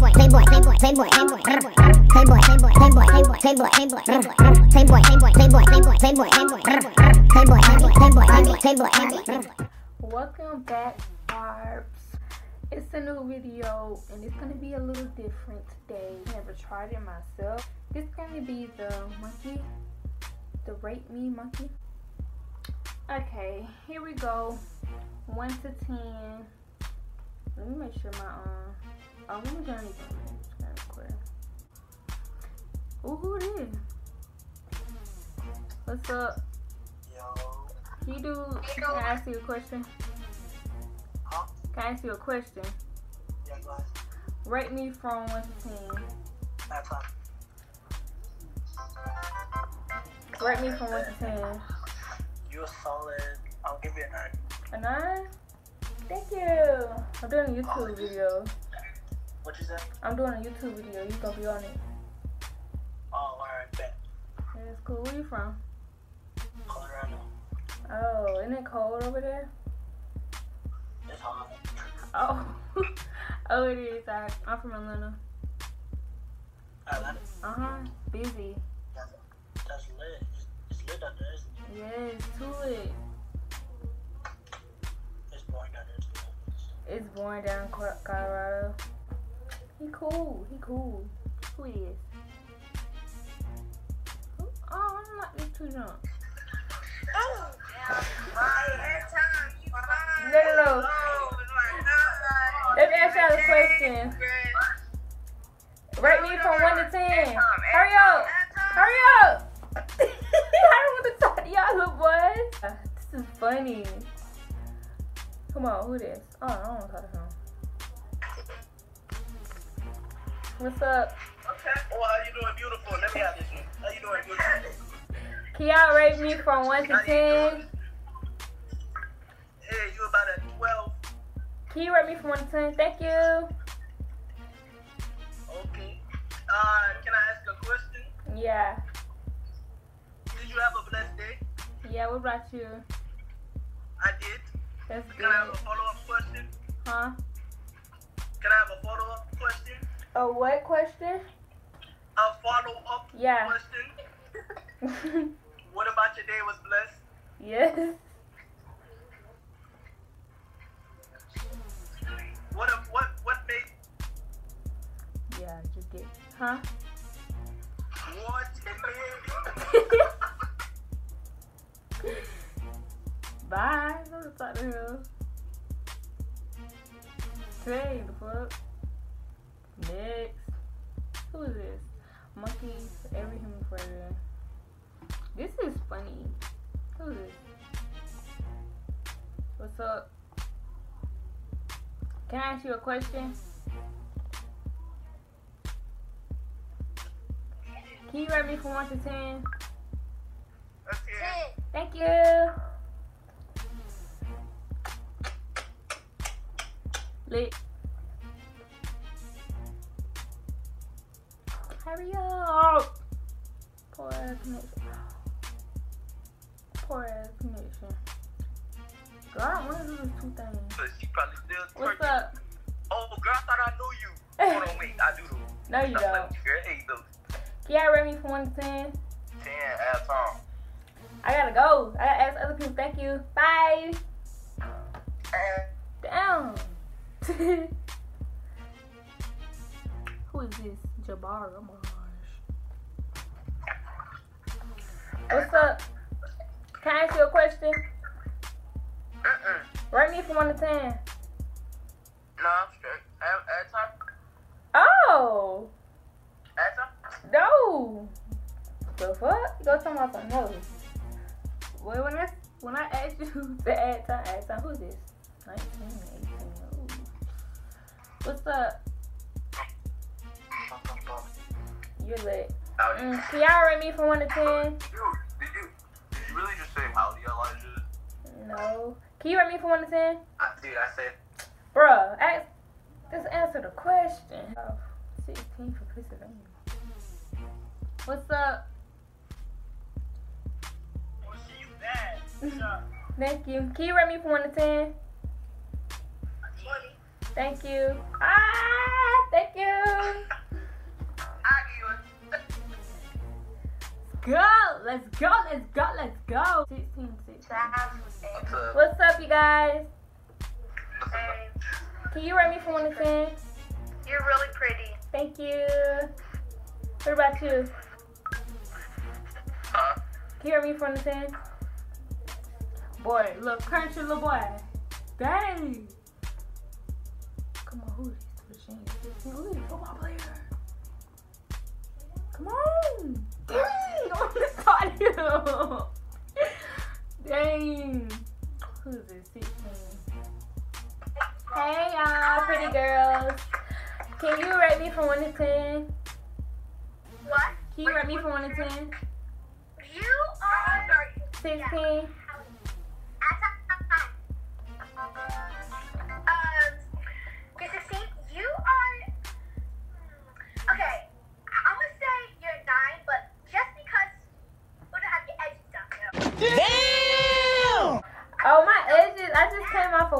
Welcome back, Barbs. It's a new video and it's gonna be a little different today. Never tried it myself. This is gonna be the rate me monkey. Okay, here we go. 1 to 10. Let me make sure my let me journey kind of clear. Ooh, who it is? What's up? Yo. Can I ask you a question? Huh? Can I ask you a question? Yeah, go ahead. Rate me from 1 to 10. That's fine. Rate me from 1 to 10. You're solid. I'll give you a 9. A 9? Thank you. I'm doing a YouTube video. What you say? I'm doing a YouTube video. You gonna be on it? Oh, alright, bet. That's cool. Where you from? Colorado. Oh, isn't it cold over there? It's hot. Oh. Oh, it is. I'm from Atlanta. Atlanta? Uh-huh. Busy. That's lit. It's lit out there, isn't it? Yeah, it's too lit. It's boring down there too. It's boring down in Colorado. He cool. He cool. Who he is? Who? Oh, I'm not just too drunk. Oh. No. Let me ask y'all a question. Rate me from 1 to 10. Hurry up. Hurry up. I don't want to talk to y'all little boys. This is funny. Come on, who this? Oh, I don't want to talk to him. What's up? Okay. Oh, how you doing, beautiful? Let me have this one. How you doing, beautiful? Can y'all rate me from 1 to 10? Hey, you about a 12. Can you rate me from 1 to 10? Thank you. Okay. Can I ask a question? Yeah. Did you have a blessed day? Yeah. What about you? I did. That's good. Can I have a follow-up question? Huh? Can I have a follow-up question? A what question? A follow-up question. What about your day was blessed? Yes. What made? Yeah, just get. Huh? What made? Bye. Go to talk to him. Today, the fuck. Next. Who is this? Monkey for every human forever. This is funny. Who is this? What's up? Can I ask you a question? Can you rate me from 1 to 10? Okay. Thank you. Lit. Hurry up! Poor connection. Poor connection. Girl, I want to do these two things. She probably still twerking. What's up? Oh, girl, I thought I knew you. Hold on, wait. I do though. No, you don't. Girl, hey, though. Can y'all rate me from 1 to 10? 10, ass on. I gotta go. I gotta ask other people. Thank you. Bye. Damn. Who is this? Jabbar Ramaj. What's up? Can I ask you a question? Rate me from 1 to 10. No, I'm straight. Add time. Oh. Add time? No. The fuck? You go talking about something else. Wait, when I asked you to add time, who's this? 19, 18. Ooh. What's up? You're lit. Can y'all rate me from 1 to 10? Did you really just say howdy, Elijah? No. Can you rate me from 1 to 10? Dude, I said. Bruh, just answer the question. Oh, 16 for Pennsylvania. What's up? Oh, she's bad. What's up? Thank you. Can you rate me from 1 to 10? 20. Thank you. Ah, thank you. go! Let's go! Let's go! Let's go! 16. What's up, you guys? Hey. Can you rate me from 1 to 10? You're really pretty. Thank you. What about you? Huh? Can you rate me from 1 to 10? Boy, look, crunchy little boy. Dang. Come on, who is this machine? Who is this football player? Come on. Dang, I just caught you. Dang. Who is this? 16. Hey, y'all, pretty girls. Can you rate me from 1 to 10? What? Can you rate me from 1 to 10? You are 16. Yeah.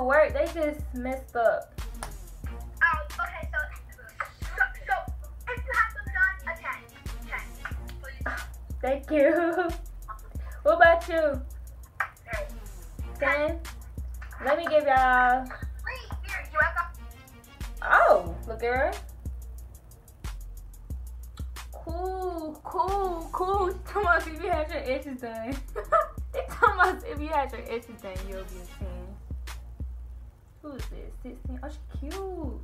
Work, they just messed up. Okay, so if you have them done, a 10, please. Thank you. What about you? 10? Let me give y'all. Oh, look at her. Cool. Come on, if you had your itches done. They talking about if you had your itches done, you'll be a 10. Who is this? 16. Oh, she's cute.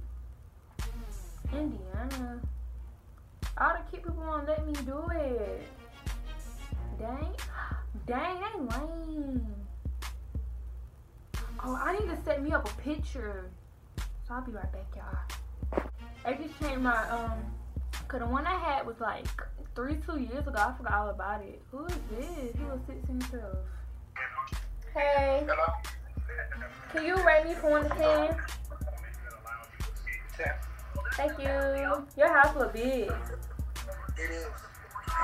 Indiana. All the cute people won't let me do it. Dang, they lame. Oh, I need to set me up a picture. So I'll be right back, y'all. I just changed my, cause the one I had was like 2 years ago. I forgot all about it. Who is this? He was 16 himself. Hey. Hello. Can you rate me from 1 to 10? 10. Thank you. Your house look big. It is.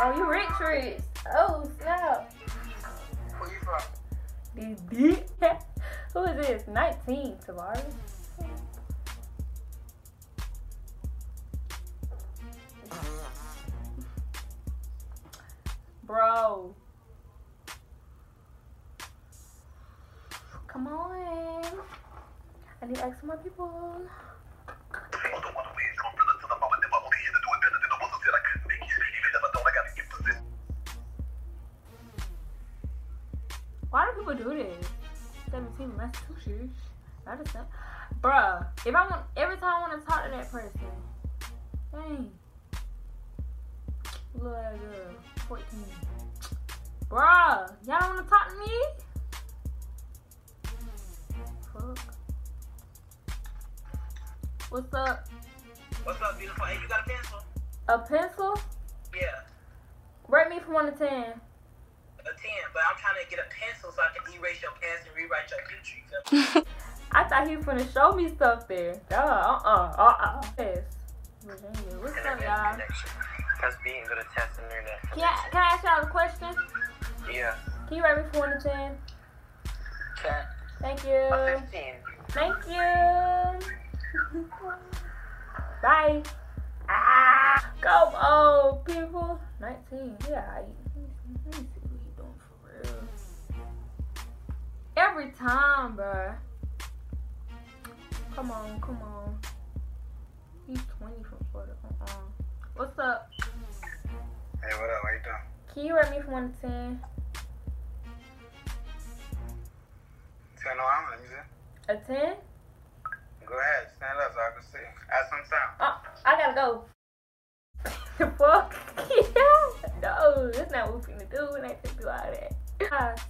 Oh, you rich. Oh, snap. Where you from? D.D. Who is this? 19, Tavares. Bro. Come on. I need to ask my people. Why do people do this? 17, that's too huge. Bruh, if I want, every time I want to talk to that person. Dang. Little girl, 14. Bruh, y'all don't want to talk to me? What's up? What's up, beautiful? Hey, you got a pencil? A pencil? Yeah. Rate me from 1 to 10. A 10, but I'm trying to get a pencil so I can erase your past and rewrite your future. I thought he was going to show me stuff there. What's up, y'all? That's being good at testing the internet. Can I ask y'all a question? Yeah. Can you rate me from 1 to 10? 10. Thank you. 15. Thank you. Bye. Come on, people. 19. Yeah. Let me see what you doing for real. Every time, bruh. Come on. He's 20 from Florida. What's up? Hey, what up? How you doing? Can you rate me from 1 to 10? 10 on, let me see. A 10? Go ahead, stand up so I can see. Add some sound. I gotta go. The fuck? Yeah. No, that's not what we finna do. We ain't finna do all that.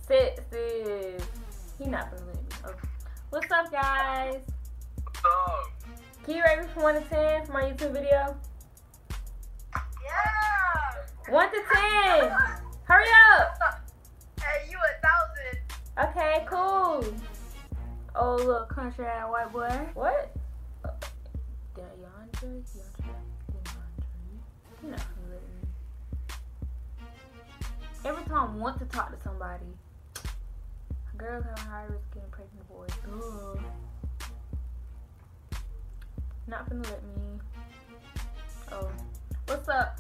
Sixes. He not finna let me. Okay. What's up, guys? What's up? Can you rate me from 1 to 10 for my YouTube video? Yeah. 1 to 10. Hurry up. Hey, you 1,000. Okay, cool. Oh, little country and white boy. What? DeAndre. Not familiar. Every time I want to talk to somebody, girls have a high risk getting pregnant boys. Ugh. Not gonna let me. Oh, what's up?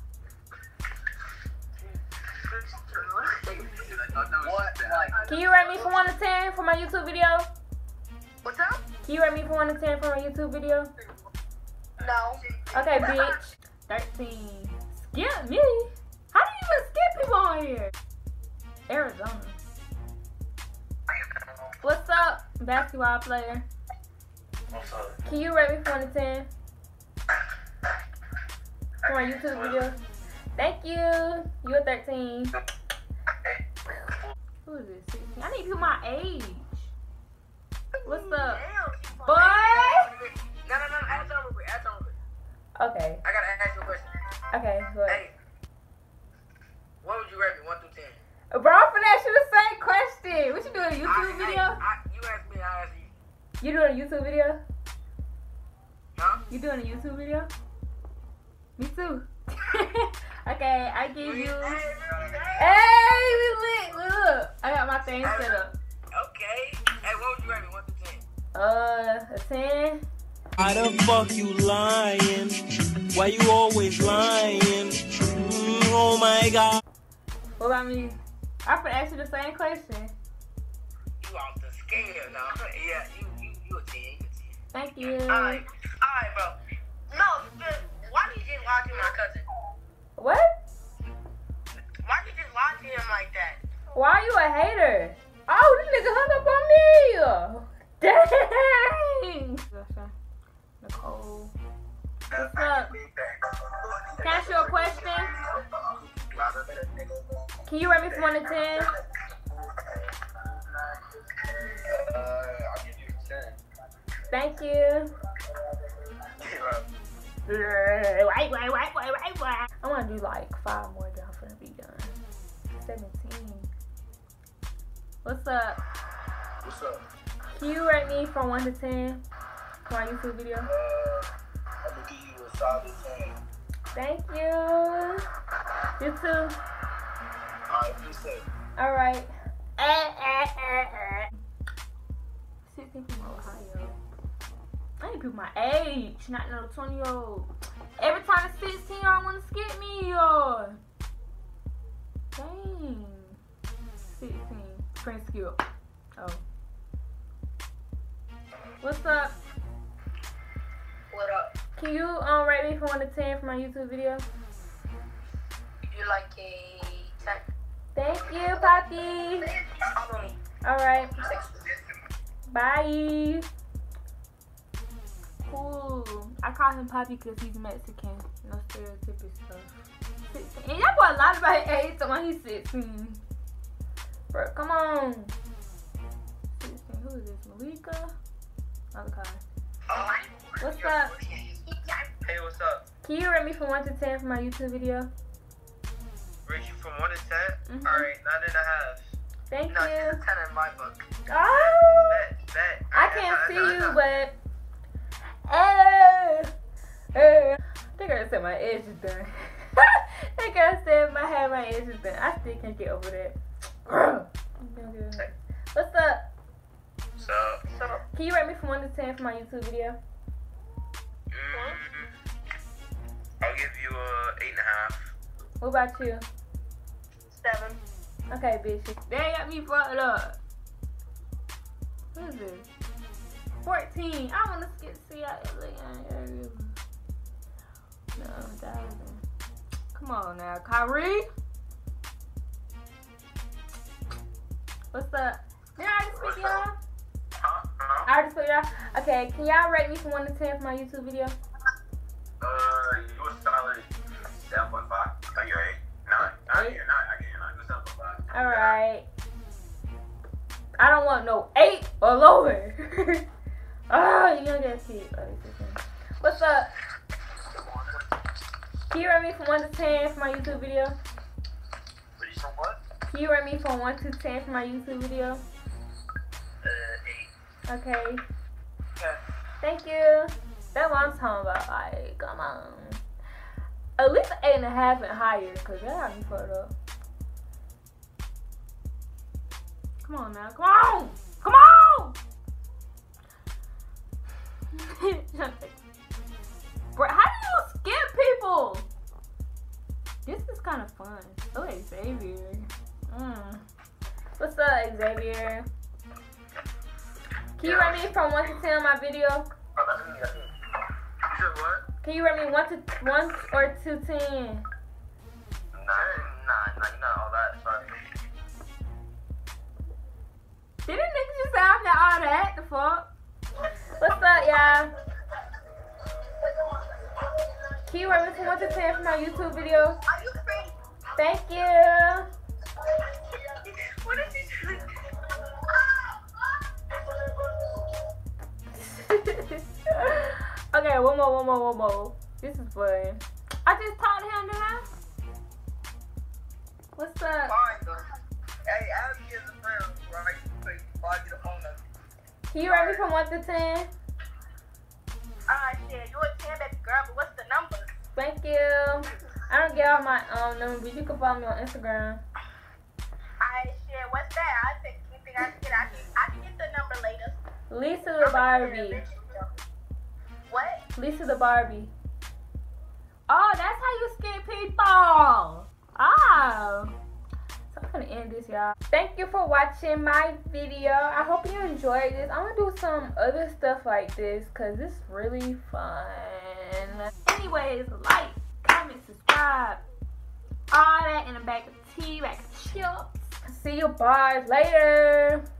Can you rate me from 1 to 10 for my YouTube video? What's up? Can you rate me from 1 to 10 for my YouTube video? No. Okay, bitch. 13. Skip me? How do you even skip people on here? Arizona. What's up, basketball player? What's up? Can you rate me from 1 to 10? For my YouTube video? Thank you. You're 13. Who is this? 16? I need people my age. What's up? Damn, boy! No, ask over. Okay. I gotta ask you a question. Okay, go ahead. Hey, what would you rate me, 1 through 10? Bro, I'm finna ask you the same question. What you doing, a YouTube video? You ask me, I ask you. You doing a YouTube video? Huh? You doing a YouTube video? Me too. Okay, I give you. Hey, we lit. Look, I got my thing set up. Okay. Hey, what would you rate me, 1 through 10? A 10. Why the fuck you lying? Why you always lying? Oh my god. What about me? I could ask you the same question. You off the scale now? Yeah, you a 10. Thank you. All right, bro. No, why did you lie to my cousin? What? Why you just lie to him like that? Why are you a hater? Oh, this nigga hung up on me! Dang! Nicole. What's up? Can I ask you a question? Can you rate me from 1 to 10? I'll give you 10. Thank you. Wait. I want to do like 5 more than I'm finna be done. 17. What's up? What's up? Can you rate me from 1 to 10 for my YouTube video? I'm gonna give you a solid 10. Thank you. You too. Alright, be safe. Alright. 16 from Ohio. I need people my age, not no 20-year-old. Every time it's 16-year-old wanna skip me, yo. Dang. 16. Prince skill. Oh. What's up? What up? Can you rate me from 1 to 10 for my YouTube video? You like a 10. Thank you, Poppy. Alright. Bye. Cool. I call him Poppy because he's Mexican. No stereotypical stuff. 16. And y'all bought a lot about his age, so when he's 16. Bro, come on. 16. Who is this? Malika? Another car. Oh, what's up? Hey, what's up? Can you rate me from 1 to 10 for my YouTube video? Rate you from 1 to 10? Mm-hmm. Alright, 9.5. Thank you. She's a 10 in my book. Oh! Bet. I can't see you, but... Hey. That girl said my edge is done. That girl said my edge is done. I still can't get over that. Hey. What's up? What's up? Can you rate me from 1 to 10 for my YouTube video? I'll give you a 8.5. What about you? 7. Okay, bitch. They got me fucked up. What is this? 14. I wanna skip CLA. No, 1,000. Come on now, Kyrie. What's up? Did I just pick y'all? I already told y'all. Okay, can y'all rate me from 1 to 10 for my YouTube video? You a solid 7.5. Oh, you're 8. 9. 8? You're 9. I get you 9. 7.5. Alright. I don't want no 8 or lower. Oh, you don't get a kid. What's up? Can you rate me from 1 to 10 for my YouTube video? Can you rate me from 1 to 10 for my YouTube video? 8. Okay. Yeah. Thank you. That's what I'm talking about. Like, come on. At least 8.5 and higher, because that got me fucked up. Come on now. Come on! Bro, how do you skip people? This is kind of fun. Oh, wait, Xavier. Xavier. Can you rate me from 1 to 10 on my video? Can you rate me 1 or 2 10? Nah, you not all that. Sorry. Didn't niggas just say I'm not all that? The fuck? What's up, y'all? Can you rate me from 1 to 10 for my YouTube video? Are you free? Thank you. What is he doing? Okay, one more. This is fun. I just talked to him, didn't I? What's up? Hey, Abby is a friend, right? So you can log your phone up. Can you rate me from 1 to 10? Shit, you a 10 baby girl, but what's the number? Thank you. I don't get all my number, but you can follow me on Instagram. What's that? I can get the number later. Lisa the Barbie. What? Lisa the Barbie. Oh, that's how you skin people. Oh. So I'm gonna end this, y'all. Thank you for watching my video. I hope you enjoyed this. I'm gonna do some other stuff like this because it's really fun. Anyways, like, comment, subscribe, all that in a bag of tea, bag of chips. See you bars later.